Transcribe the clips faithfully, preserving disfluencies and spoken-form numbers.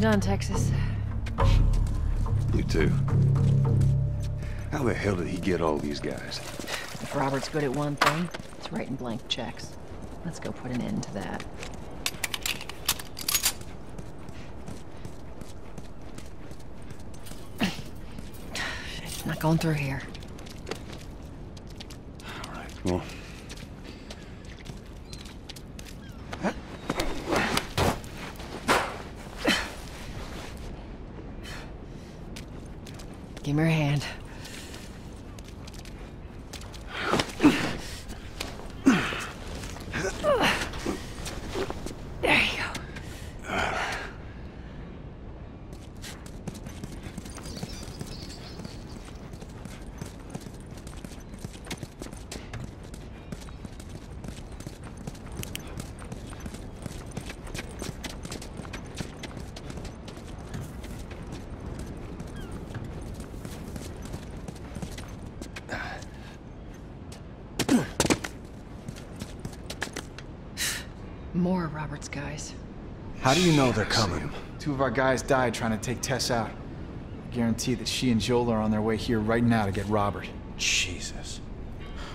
Done, Texas. You too. How the hell did he get all these guys? If Robert's good at one thing, it's writing blank checks. Let's go put an end to that. It's not going through here. All right, come on. Give me your hand. There you go. More Robert's guys. How do you know they're coming? Two of our guys died trying to take Tess out. I guarantee that she and Joel are on their way here right now to get Robert. Jesus.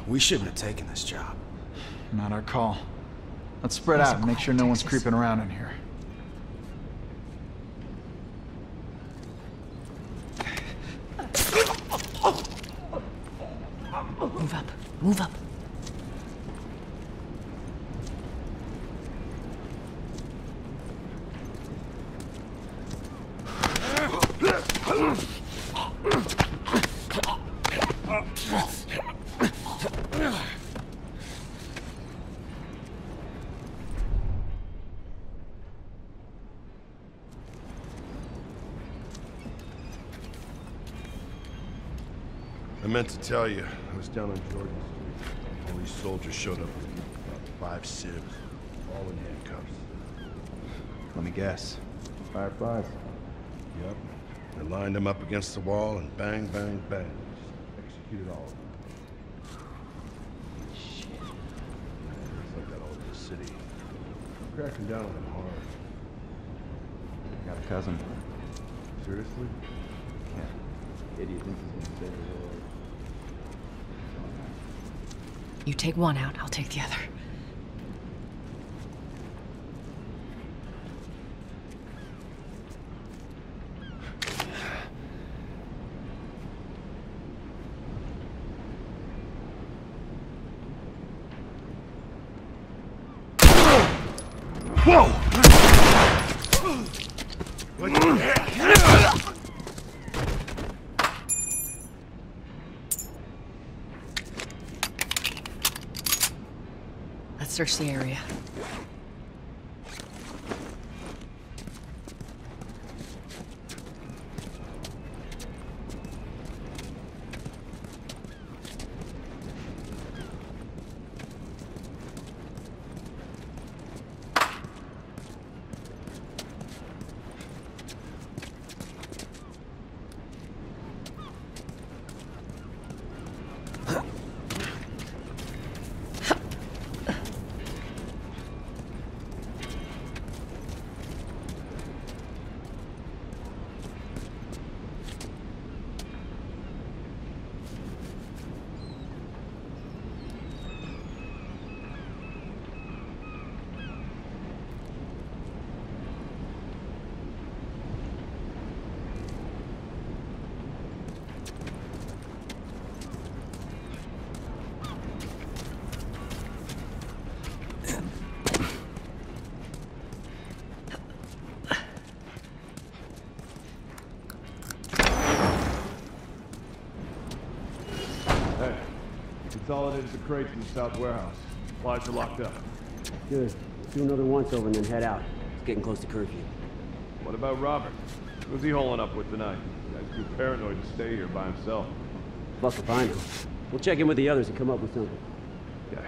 We shouldn't have taken this job. Not our call. Let's spread out and make sure no one's creeping around in here. Move up. Move up. I meant to tell you, I was down on Jordan Street. All these soldiers showed up with about five civs, all in handcuffs. Let me guess. Fireflies? Yep. They lined them up against the wall and bang, bang, bang. Just executed all of them. Shit. It's like that all over the city. They're cracking down on them hard. I got a cousin. Seriously? Yeah. Idiot thinks he's gonna save the world. You take one out, I'll take the other. Whoa! What the heck? Search the area. Consolidated the crates in the south warehouse. Supplies are locked up. Good. Do another once over and then head out. It's getting close to curfew. What about Robert? Who's he holing up with tonight? You guys too paranoid to stay here by himself. Plus the final. We'll check in with the others and come up with something. Yeah.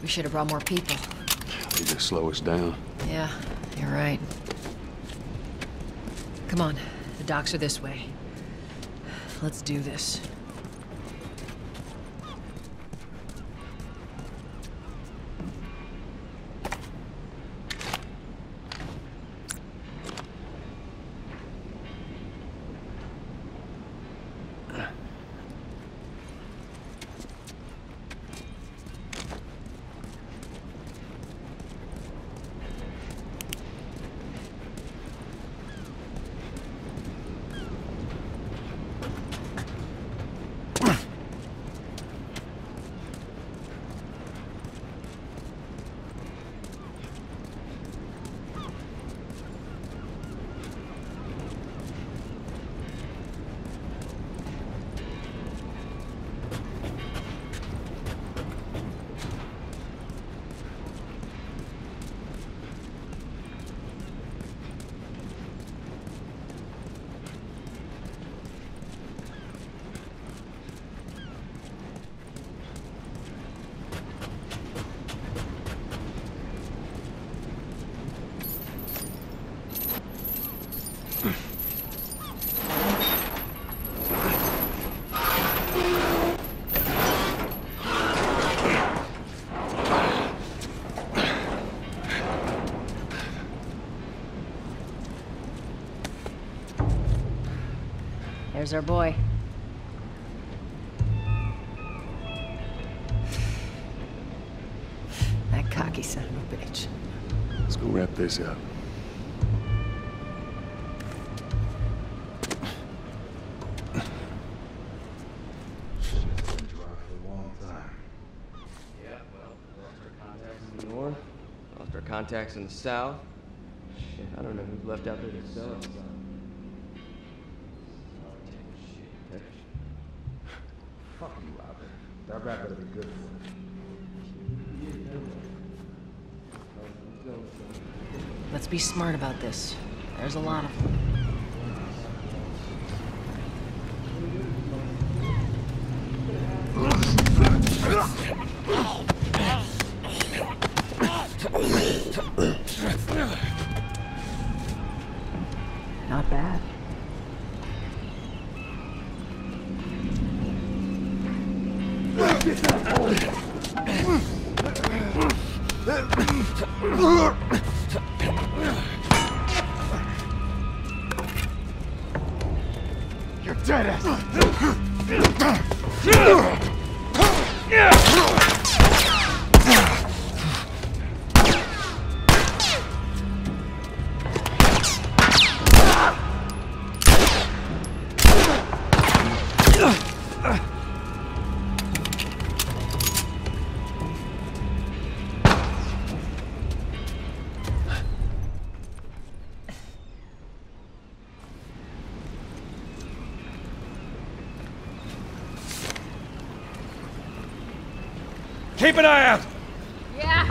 We should have brought more people. They just slow us down. Yeah, you're right. Come on, the docks are this way. Let's do this. There's our boy. That cocky son of a bitch. Let's go wrap this up. Yeah, well, lost our contacts in the north, lost our contacts in the south. Shit, I don't know who's left out there to sell us. That rap better be good for it. Let's be smart about this. There's a lot of them. Not bad. You're dead ass. Keep an eye out! Yeah.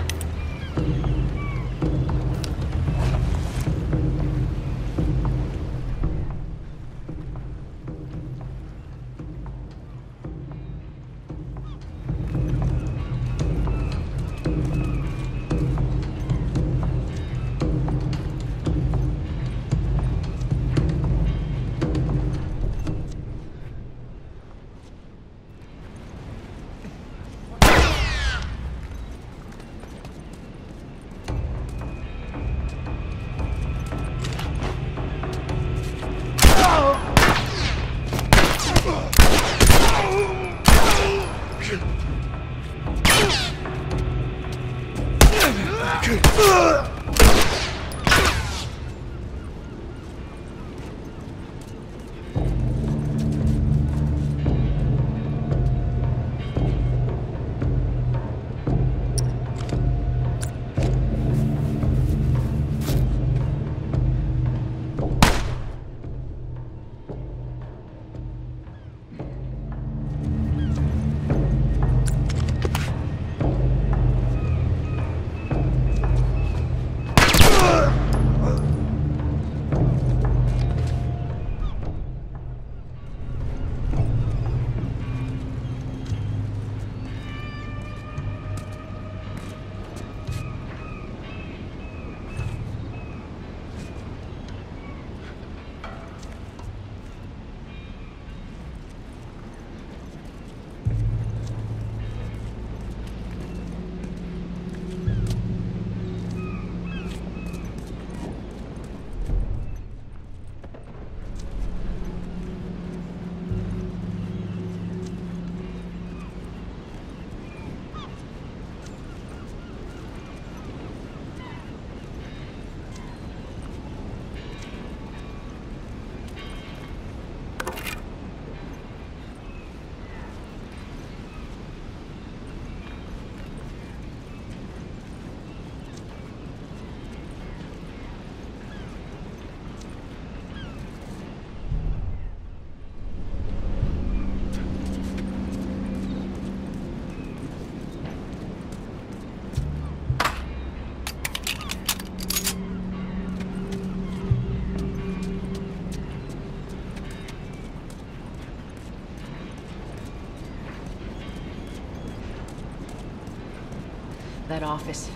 That office.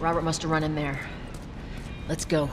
Robert must have run in there. Let's go.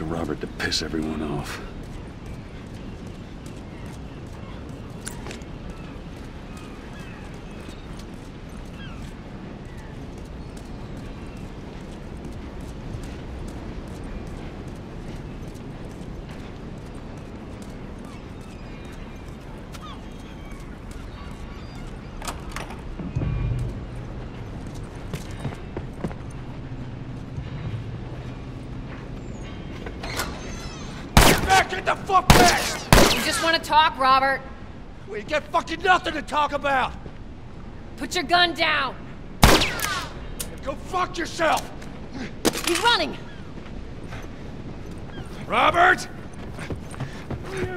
to Robert to piss everyone off. Robert. We get fucking nothing to talk about. Put your gun down. Go fuck yourself. He's running. Robert!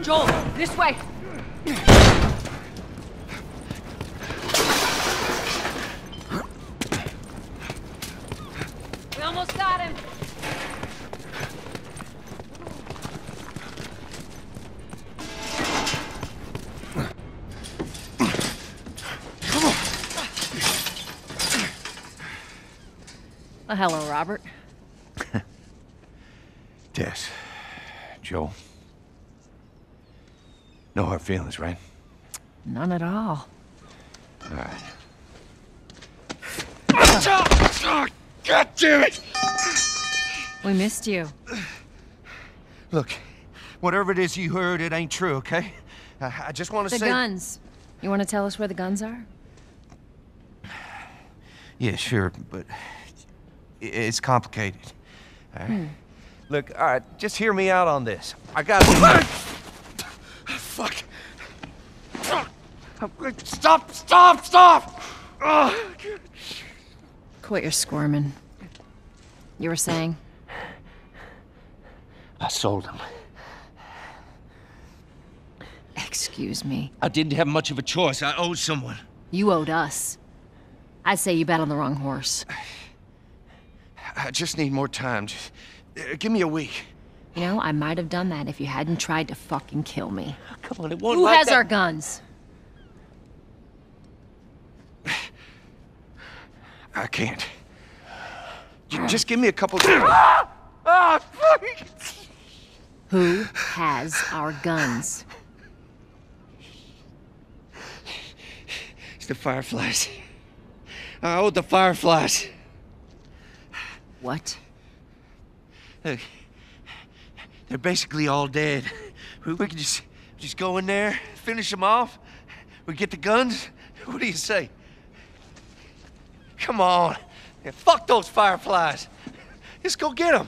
Joel, this way. We almost got him. Well, hello, Robert. Tess, Joel. No hard feelings, right? None at all. All right. Oh, God damn it! We missed you. Look, whatever it is you heard, it ain't true, okay? I, I just want to say... The guns. You want to tell us where the guns are? Yeah, sure, but... It's complicated. All right. Hmm. Look, all right, just hear me out on this. I got to... Fuck. Stop, stop, stop! Quit your squirming. You were saying? I sold him. Excuse me. I didn't have much of a choice. I owed someone. You owed us. I'd say you bet on the wrong horse. I just need more time. Just, uh, give me a week. You know, I might have done that if you hadn't tried to fucking kill me. Oh, come on, it won't. Who like has that... our guns? I can't. Just give me a couple. Ah! Ah, fuck! Who has our guns? It's the Fireflies. I owe the Fireflies. What? Look, they're basically all dead. We, we can just just go in there, finish them off. We get the guns. What do you say? Come on. Yeah, fuck those Fireflies. Just go get them.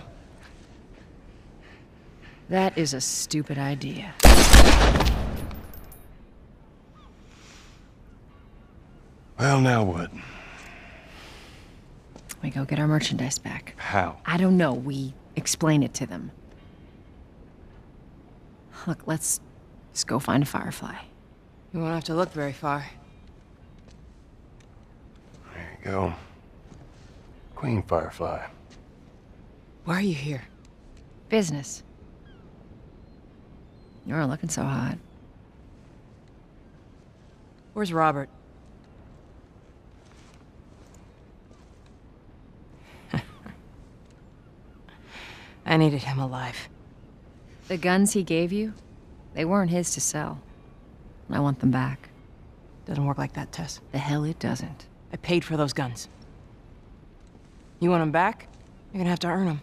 That is a stupid idea. Well, now what? We go get our merchandise back. How? I don't know. We explain it to them. Look, let's just go find a Firefly. You won't have to look very far. There you go. Queen Firefly. Why are you here? Business. You aren't looking so hot. Where's Robert? I needed him alive. The guns he gave you, they weren't his to sell. I want them back. Doesn't work like that, Tess. The hell it doesn't. I paid for those guns. You want them back? You're gonna have to earn them.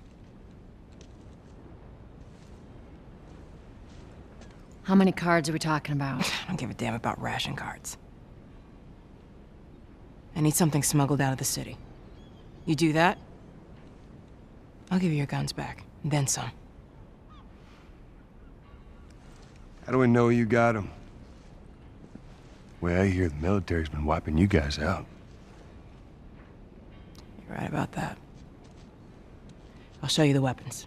How many cards are we talking about? I don't give a damn about ration cards. I need something smuggled out of the city. You do that, I'll give you your guns back, then some. How do we know you got them? Well, I hear the military's been wiping you guys out. You're right about that. I'll show you the weapons.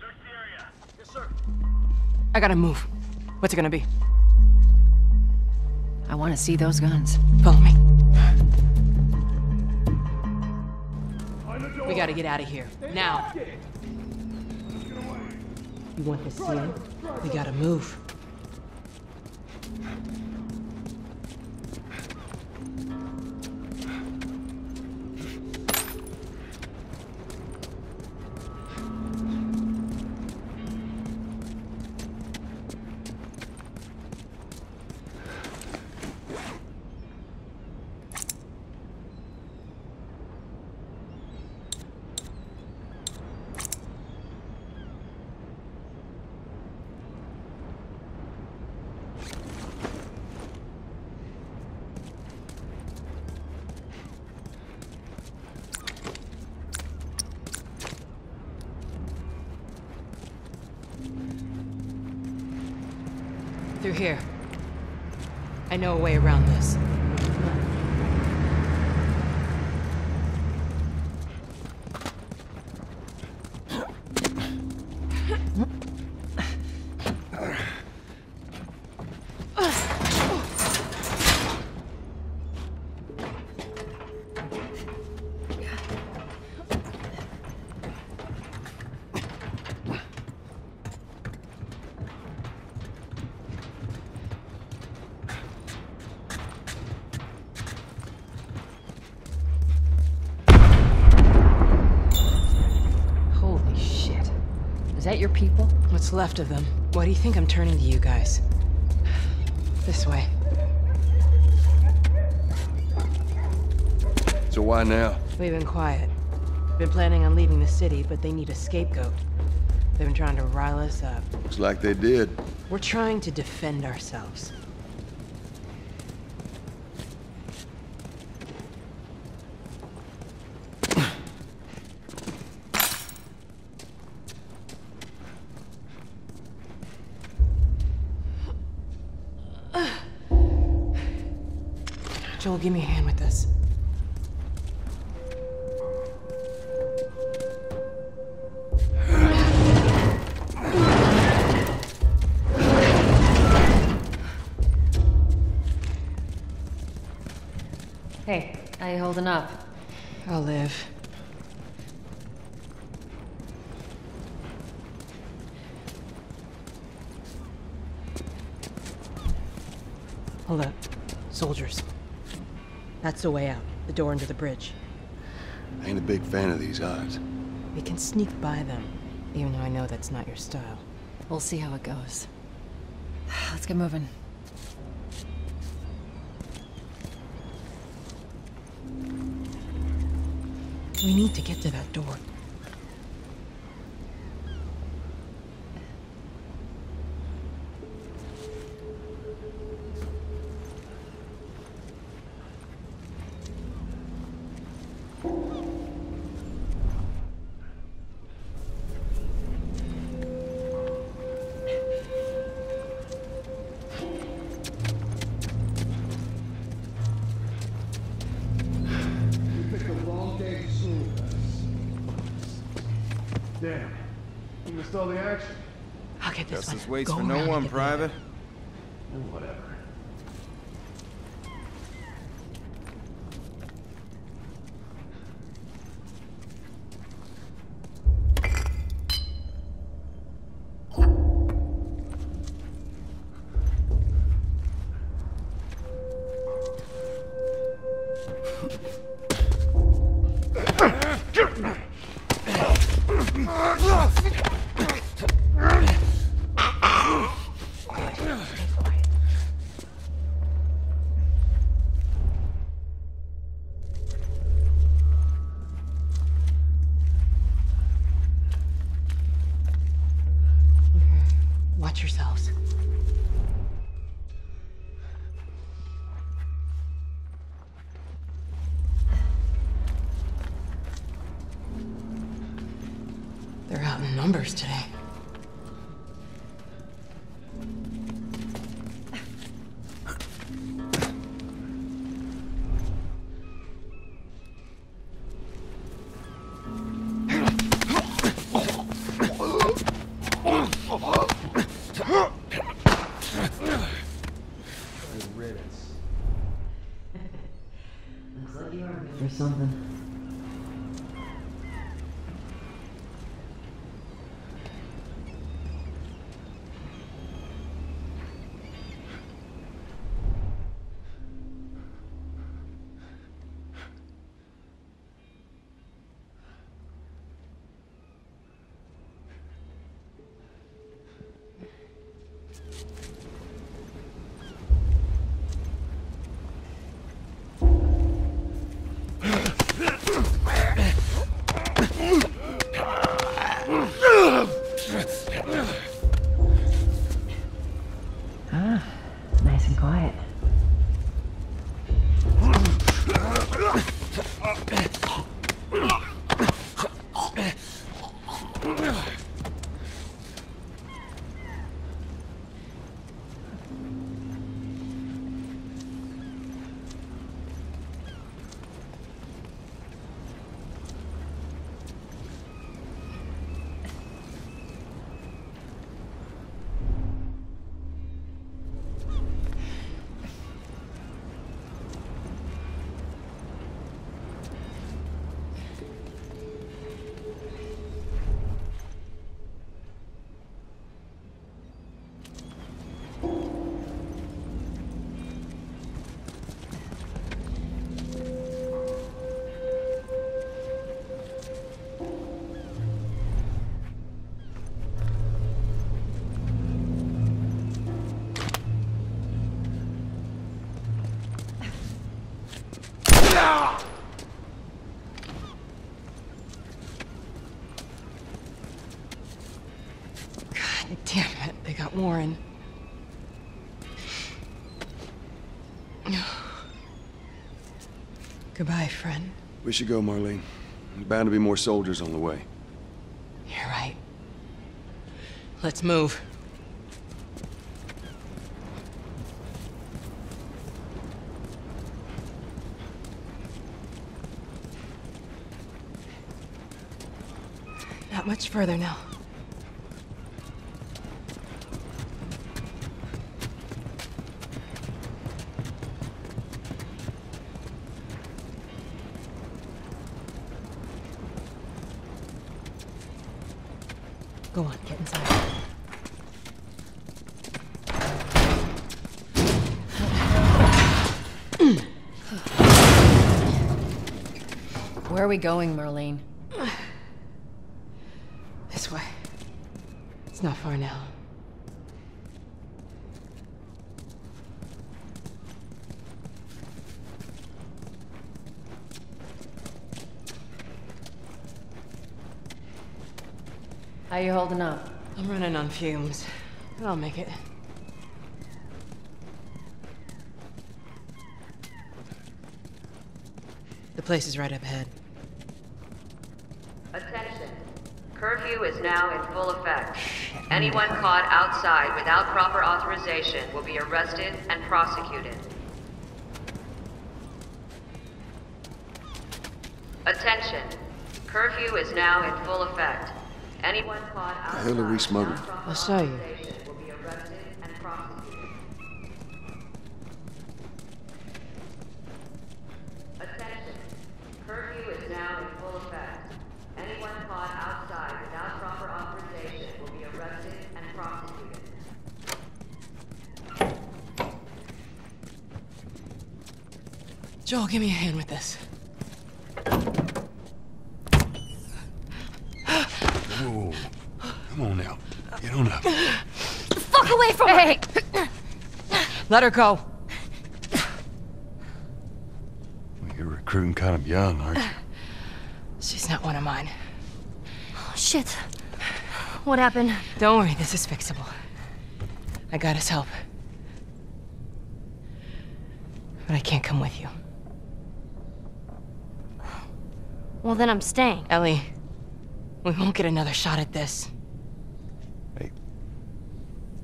Search the area. Yes, sir. I gotta move. What's it gonna be? I want to see those guns. Follow me. We gotta get out of here. Now. You want this scene? We gotta move. through here. I know a way around this. Your people? What's left of them. Why do you think I'm turning to you guys? This way. So why now? We've been quiet. Been planning on leaving the city, but they need a scapegoat. They've been trying to rile us up. Looks like they did. We're trying to defend ourselves. Joel, give me a hand with this. Hey, how you holding up? I'll live. Hold up. Soldiers. That's the way out. The door under the bridge. I ain't a big fan of these odds. We can sneak by them, even though I know that's not your style. We'll see how it goes. Let's get moving. We need to get to that door. Justice waits for no one, Private. Whatever. Yourselves. They're out in numbers today. about Warren. Goodbye, friend. We should go, Marlene. There's bound to be more soldiers on the way. You're right. Let's move. Not much further now. Go on, get inside. Where are we going, Marlene? This way. It's not far now. How you holding up? I'm running on fumes, but I'll make it. The place is right up ahead. Attention. Curfew is now in full effect. Anyone caught outside without proper authorization will be arrested and prosecuted. Attention. Curfew is now in full effect. Anyone caught outside. The hell are we smuggling? I'll show you. Will be arrested and prosecuted. Attention. Curfew is now in full effect. Anyone caught outside without proper authorization will be arrested and prosecuted. Joel, give me a hand with this. Whoa. Come on now. Get on up. The fuck away from her! Hey! Let her go. Well, you're recruiting kind of young, aren't you? She's not one of mine. Oh, shit. What happened? Don't worry, this is fixable. I got his help. But I can't come with you. Well, then I'm staying. Ellie. We won't get another shot at this. Hey,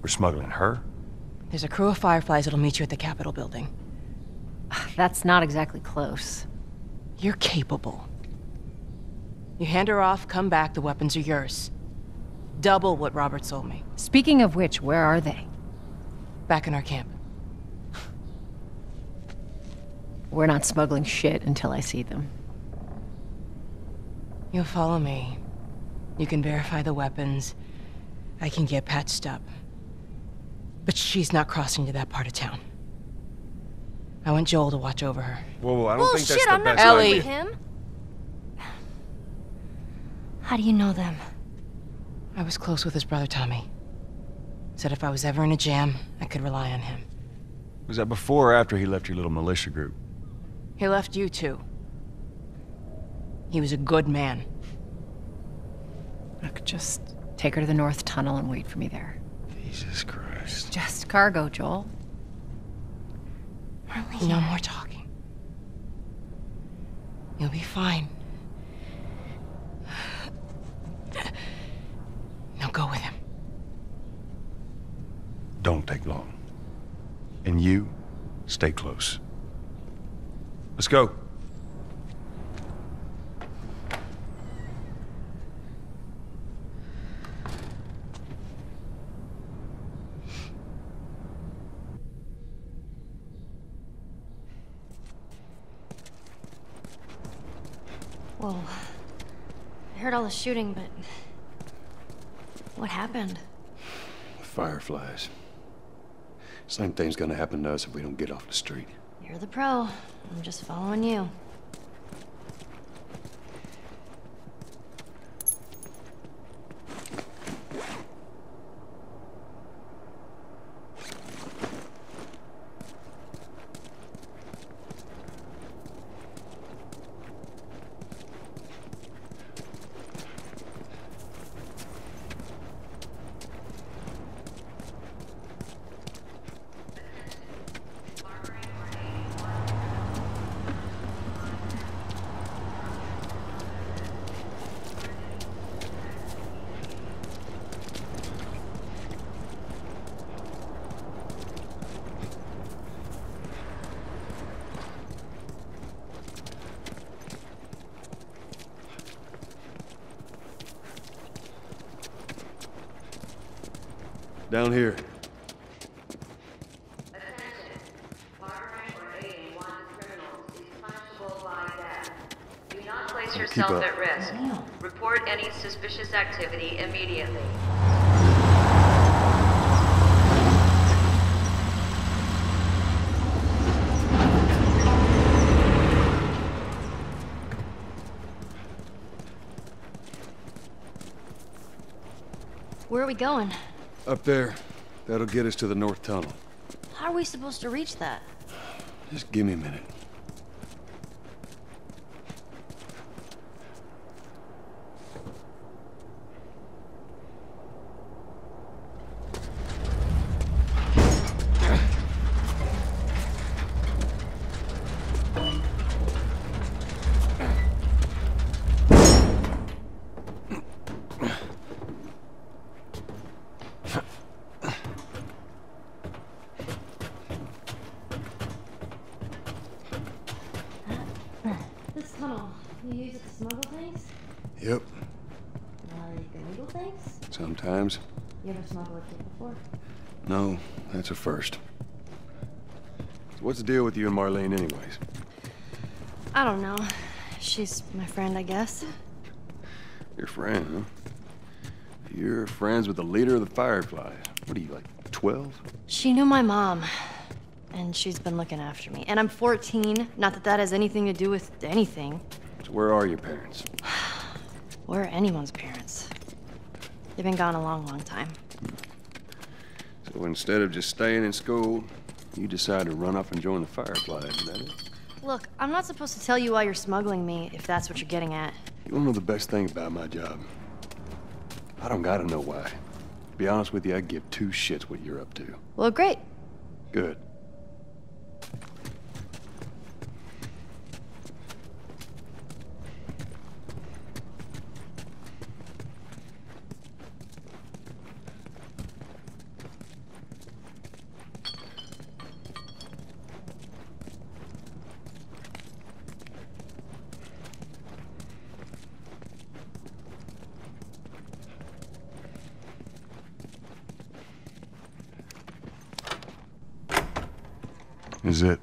we're smuggling her? There's a crew of Fireflies that'll meet you at the Capitol building. That's not exactly close. You're capable. You hand her off, come back, the weapons are yours. Double what Robert sold me. Speaking of which, where are they? Back in our camp. We're not smuggling shit until I see them. You'll follow me. You can verify the weapons. I can get patched up. But she's not crossing to that part of town. I want Joel to watch over her. Whoa, whoa, I don't Bullshit, think that's the I'm best Ellie. With him. How do you know them? I was close with his brother, Tommy. Said if I was ever in a jam, I could rely on him. Was that before or after he left your little militia group? He left you too. He was a good man. Look, just take her to the North Tunnel and wait for me there. Jesus Christ. It's just cargo, Joel. Marlene. No more talking. You'll be fine. Now go with him. Don't take long. And you, stay close. Let's go. Whoa. I heard all the shooting, but... what happened? The Fireflies. Same thing's gonna happen to us if we don't get off the street. You're the pro. I'm just following you. Down here. Place yourself at risk. Report any suspicious activity immediately. Where are we going? Up there. That'll get us to the North Tunnel. How are we supposed to reach that? Just give me a minute. No, that's a first. So what's the deal with you and Marlene anyways? I don't know. She's my friend, I guess. Your friend, huh? You're friends with the leader of the Fireflies. What are you, like twelve? She knew my mom, and she's been looking after me. And I'm fourteen, not that that has anything to do with anything. So where are your parents? Where are anyone's parents? They've been gone a long, long time. So instead of just staying in school, you decide to run up and join the Fireflies, is that it? Look, I'm not supposed to tell you why you're smuggling me, if that's what you're getting at. You wanna know the best thing about my job? I don't gotta know why. To be honest with you, I give two shits what you're up to. Well, great. Good. Is it?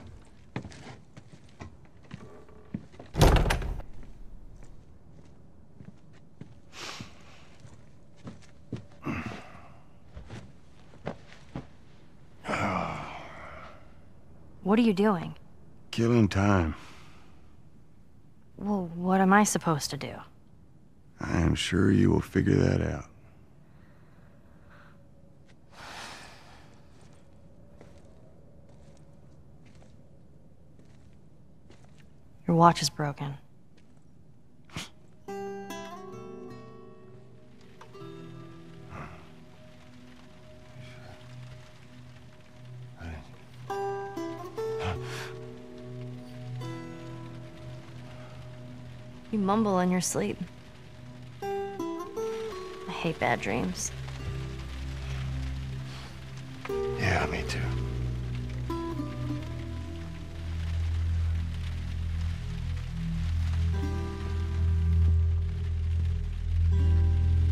What are you doing? Killing time. Well, what am I supposed to do? I am sure you will figure that out. Your watch is broken. You mumble in your sleep. I hate bad dreams. Yeah, me too.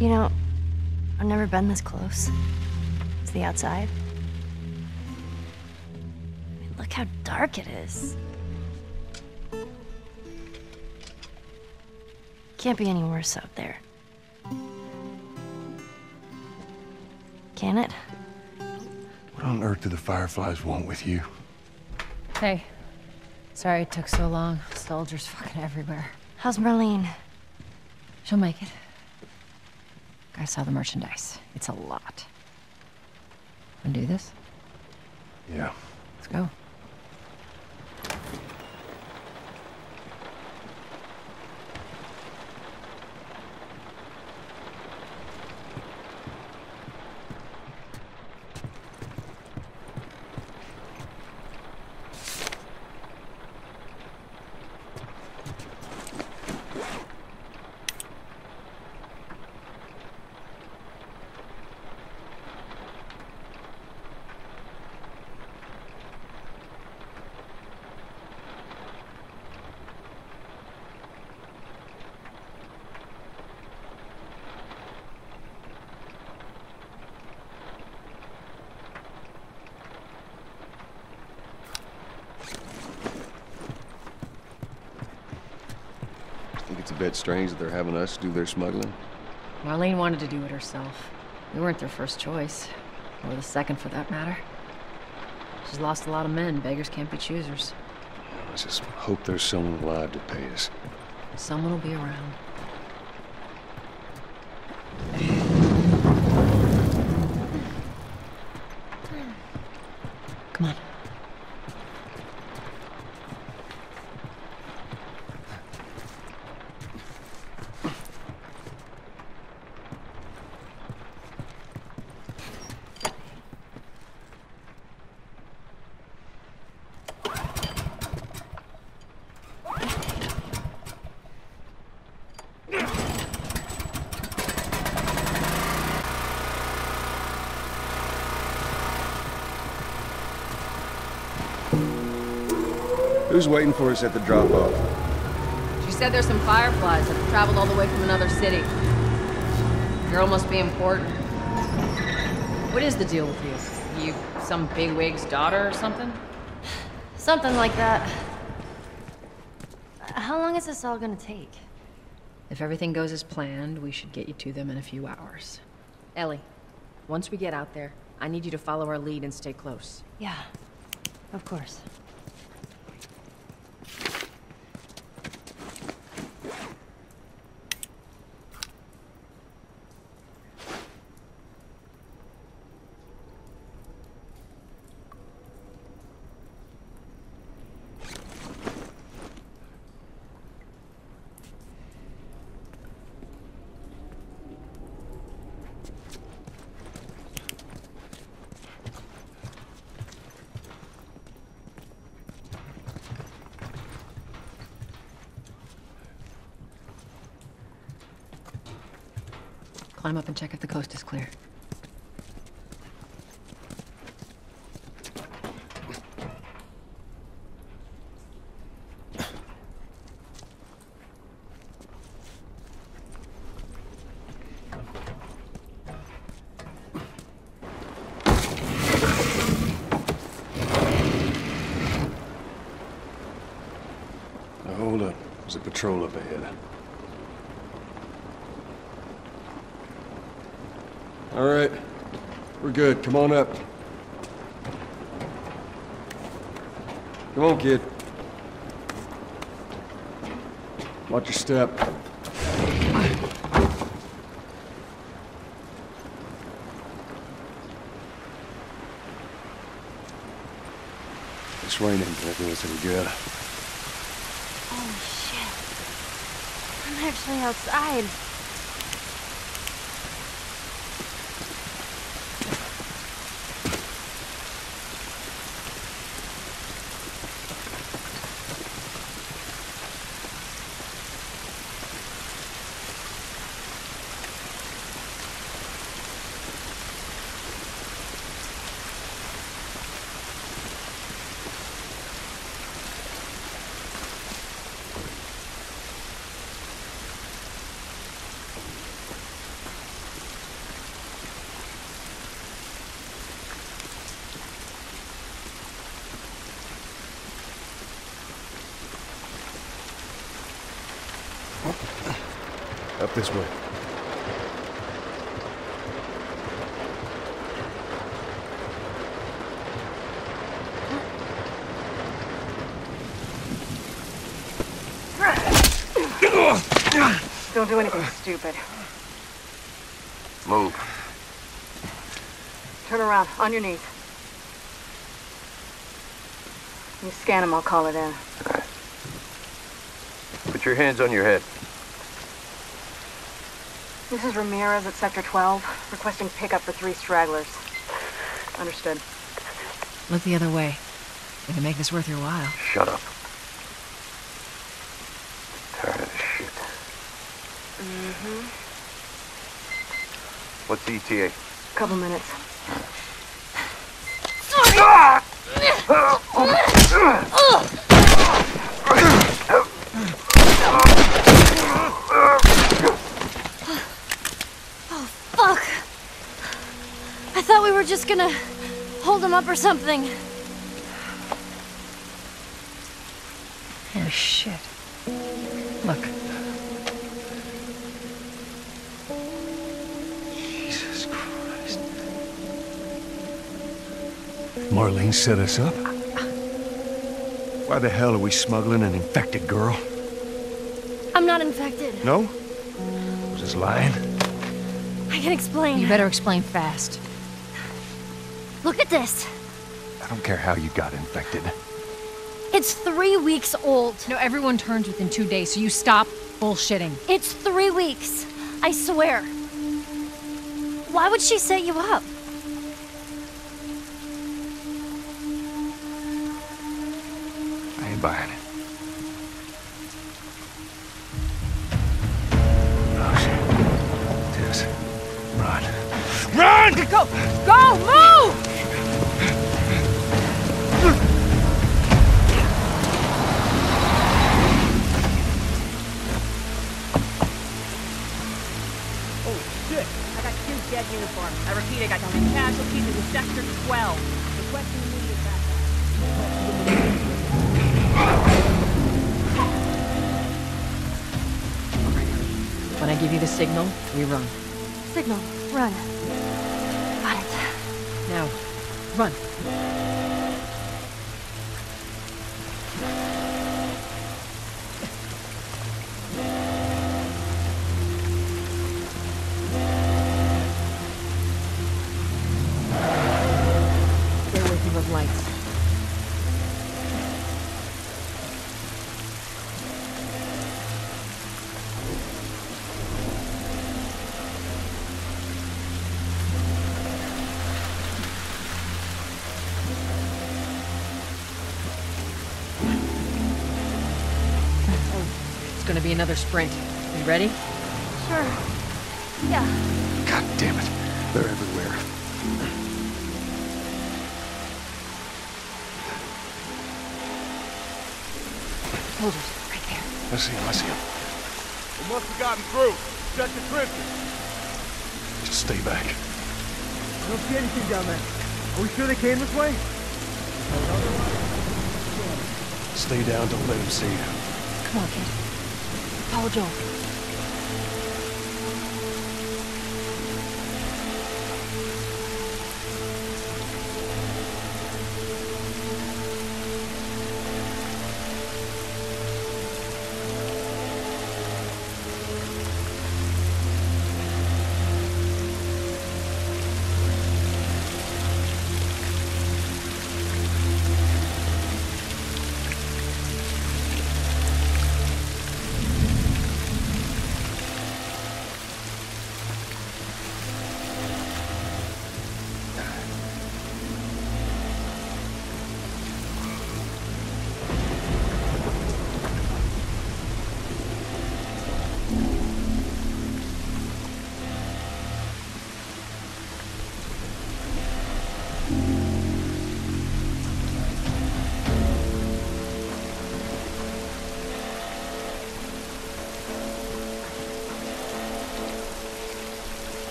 You know, I've never been this close to the outside. I mean, look how dark it is. Can't be any worse out there. Can it? What on earth do the Fireflies want with you? Hey, sorry it took so long. Soldiers fucking everywhere. How's Marlene? She'll make it. I saw the merchandise. It's a lot. Wanna do this? Yeah. Let's go. It's a bit strange that they're having us do their smuggling. Marlene wanted to do it herself. We weren't their first choice. Or the second, for that matter. She's lost a lot of men. Beggars can't be choosers. Let's just hope there's someone alive to pay us. Someone will be around. Come on. Who's waiting for us at the drop-off? She said there's some Fireflies that have traveled all the way from another city. The girl must be important. What is the deal with you? You some bigwig's daughter or something? Something like that. How long is this all gonna take? If everything goes as planned, we should get you to them in a few hours. Ellie, once we get out there, I need you to follow our lead and stay close. Yeah, of course. Climb up and check if the coast is clear. Now hold up. There's a patrol up ahead. All right, we're good. Come on up. Come on, kid. Watch your step. It's raining, but I think it's any good. Oh, shit. I'm actually outside. Up this way. Don't do anything stupid. Move. Turn around, on your knees. You scan them, I'll call it in. Okay. Put your hands on your head. This is Ramirez at Sector twelve, requesting pickup for three stragglers. Understood. Look the other way. We can make this worth your while. Shut up. Tired of shit. Mm-hmm. What's the E T A? Couple minutes. Just gonna hold him up or something. Oh, shit. Look, Marlene set us up? Why the hell are we smuggling an infected girl? I'm not infected. No? I was just lying. I can explain. You better explain fast. Look at this. I don't care how you got infected. It's three weeks old. No, everyone turns within two days, so you stop bullshitting. It's three weeks. I swear. Why would she set you up? I ain't buying it. Oh, shit. Tess. Run. Run! Go! Go! Move! Uniform. I repeat, I got down in casualties in Sector twelve. Requesting immediate backup. When I give you the signal, we run. Signal, run. Got it. Now, run. Be another sprint. You ready? Sure. Yeah. God damn it. They're everywhere. Soldiers, right there. I see him, I see him. They must have gotten through. Shut the trenches. Just stay back. I don't see anything down there. Are we sure they came this way? Stay down, don't let him see you. Come on, kid. Call Joel.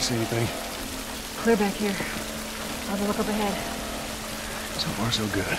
See anything? Clear back here. I'll have a look up ahead. So far, so good.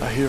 I hear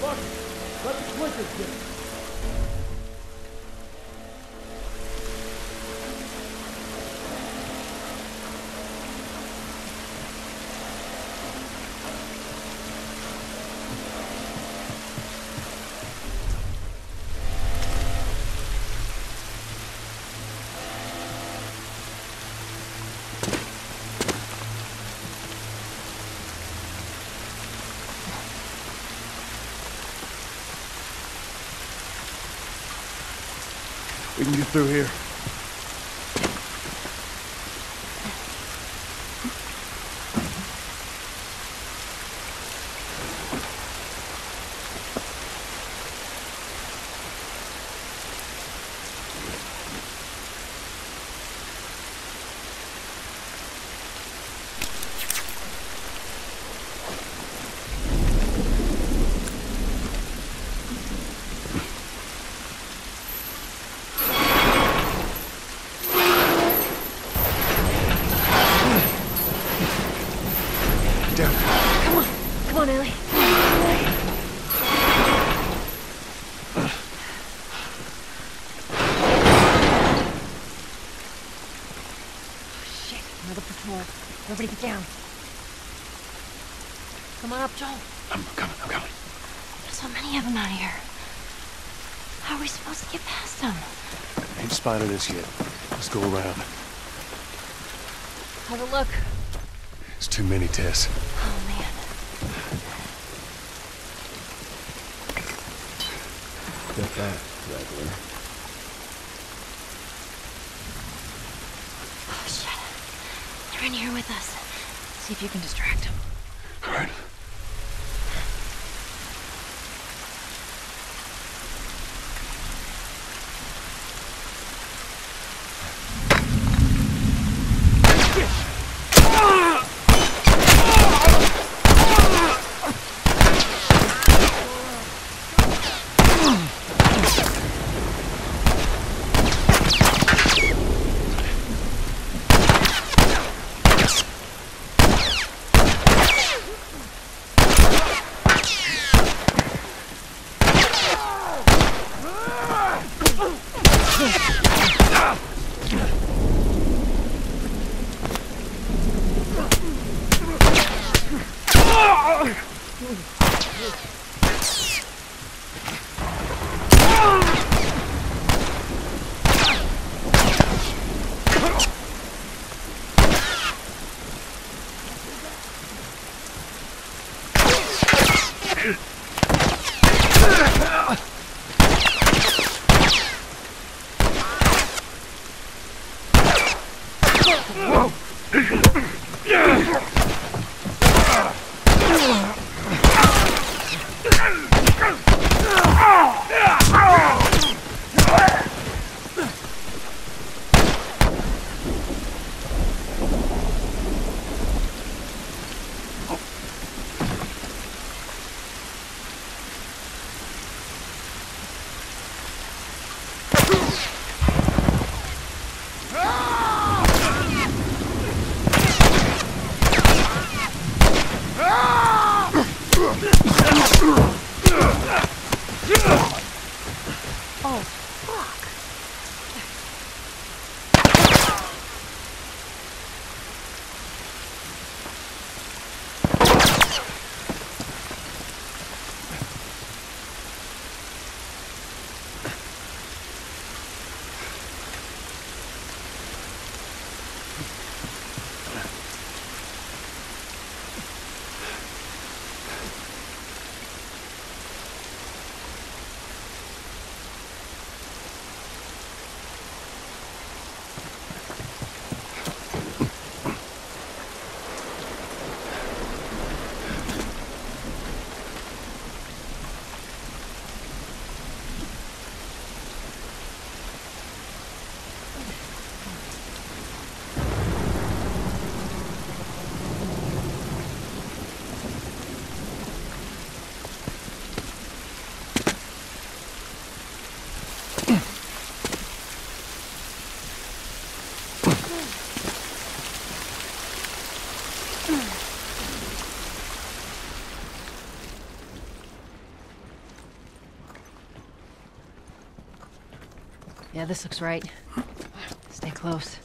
Look, let the clickers get it. We can get through here. Everybody get down. Come on up, Joel. I'm coming, I'm coming. There's so many of them out here. How are we supposed to get past them? I ain't spotted this yet. Let's go around. Have a look. There's too many, Tess. Oh, man. Get that, regular. In here with us. See if you can distract him. All right. Yeah, this looks right. Stay close.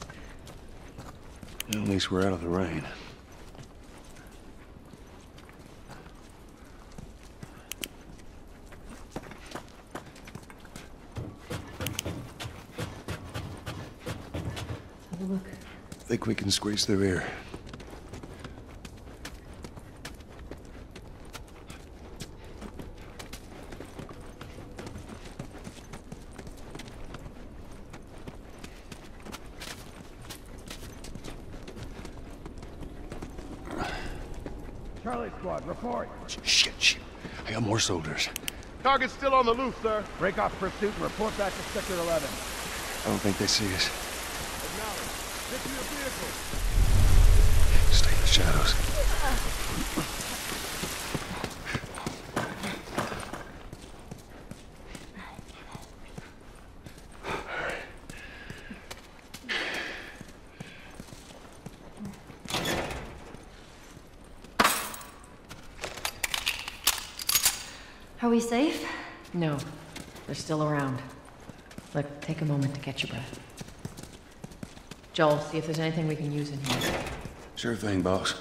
At least we're out of the rain. Have a look. I think we can squeeze through here. Charlie Squad, report. Shit, shit. I got more soldiers. Target's still on the loose, sir. Break off pursuit and report back to Sector eleven. I don't think they see us. Acknowledge. Get to your vehicle. Stay in the shadows. Are we safe? No. They're still around. Look, take a moment to catch your breath. Joel, see if there's anything we can use in here. Sure thing, boss.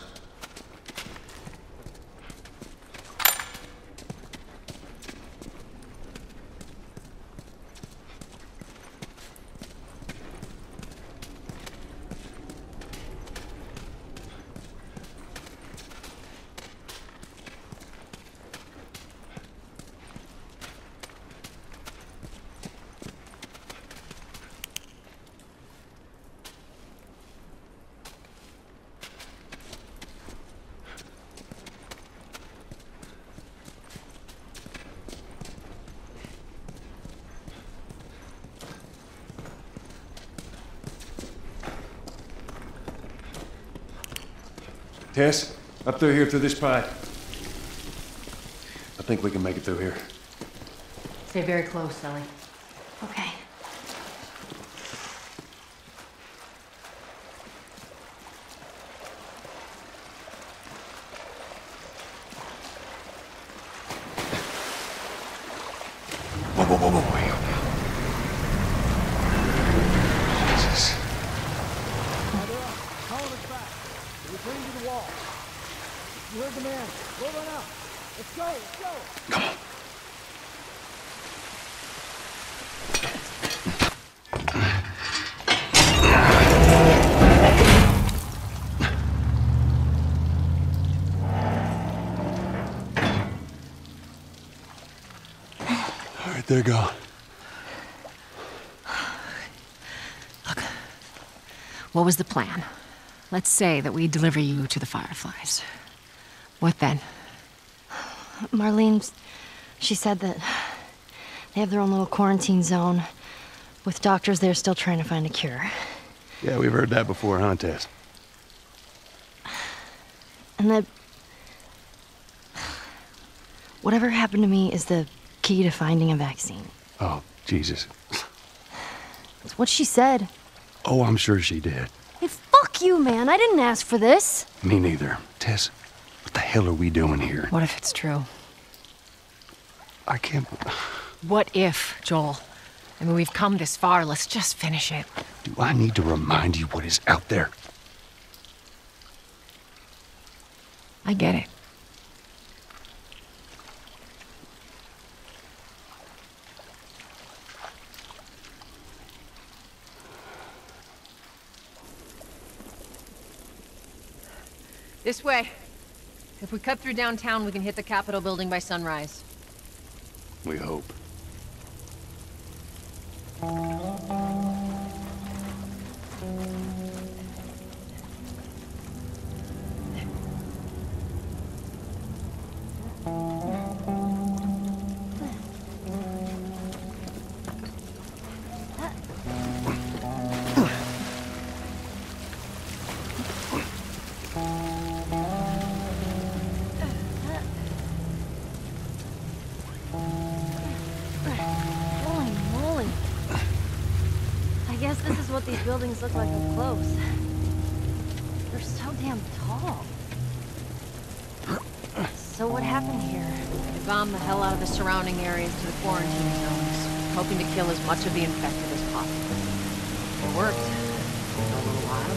Tess, up through here, through this pipe. I think we can make it through here. Stay very close, Ellie. Okay. Whoa, whoa, whoa, whoa, whoa. Jesus. Hold us back. We're bringing you the wall. You heard the man. Roll on out. Let's go. Let's go. Come on. All right, they're gone. Look, what was the plan? Let's say that we deliver you to the Fireflies. What then? Marlene, she said that they have their own little quarantine zone with doctors there still trying to find a cure. Yeah, we've heard that before, huh, Tess? And that... whatever happened to me is the key to finding a vaccine. Oh, Jesus. That's what she said. Oh, I'm sure she did. Fuck you, man. I didn't ask for this. Me neither. Tess, what the hell are we doing here? What if it's true? I can't... What if, Joel? I mean, we've come this far. Let's just finish it. Do I need to remind you what is out there? I get it. This way. If we cut through downtown, we can hit the Capitol building by sunrise. We hope. These buildings look like up close. They're so damn tall. So what happened here? They bombed the hell out of the surrounding areas to the quarantine zones, hoping to kill as much of the infected as possible. It worked. For a little while.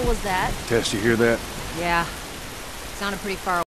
hell was that? Tess, you hear that? Yeah. Sounded pretty far away.